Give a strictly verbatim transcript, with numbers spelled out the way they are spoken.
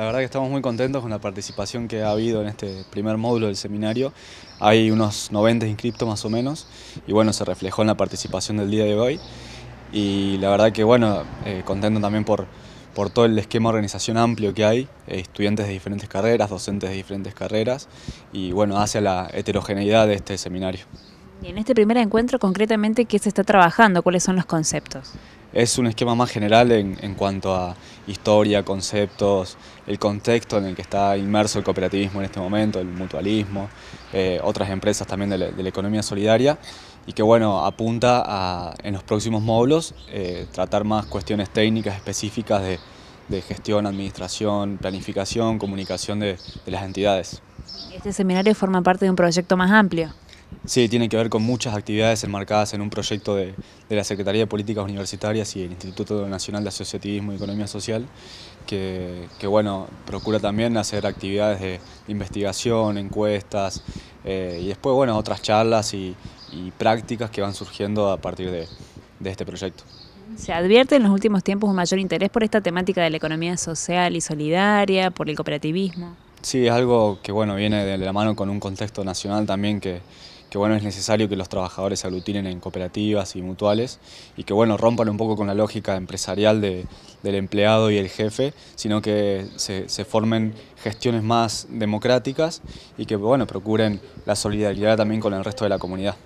La verdad que estamos muy contentos con la participación que ha habido en este primer módulo del seminario. Hay unos noventa inscriptos más o menos y bueno, se reflejó en la participación del día de hoy. Y la verdad que bueno, eh, contento también por, por todo el esquema de organización amplio que hay, eh, estudiantes de diferentes carreras, docentes de diferentes carreras y bueno, hacia la heterogeneidad de este seminario. Y en este primer encuentro, concretamente, ¿qué se está trabajando? ¿Cuáles son los conceptos? Es un esquema más general en, en cuanto a historia, conceptos, el contexto en el que está inmerso el cooperativismo en este momento, el mutualismo, eh, otras empresas también de la, de la economía solidaria, y que bueno, apunta a, en los próximos módulos, eh, tratar más cuestiones técnicas específicas de, de gestión, administración, planificación, comunicación de, de las entidades. ¿Este seminario forma parte de un proyecto más amplio? Sí, tiene que ver con muchas actividades enmarcadas en un proyecto de, de la Secretaría de Políticas Universitarias y el Instituto Nacional de Asociativismo y Economía Social, que, que bueno, procura también hacer actividades de investigación, encuestas, eh, y después bueno, otras charlas y, y prácticas que van surgiendo a partir de, de este proyecto. ¿Se advierte en los últimos tiempos un mayor interés por esta temática de la economía social y solidaria, por el cooperativismo? Sí, es algo que bueno, viene de la mano con un contexto nacional también que... que bueno, es necesario que los trabajadores se aglutinen en cooperativas y mutuales y que bueno, rompan un poco con la lógica empresarial de, del empleado y el jefe, sino que se, se formen gestiones más democráticas y que bueno, procuren la solidaridad también con el resto de la comunidad.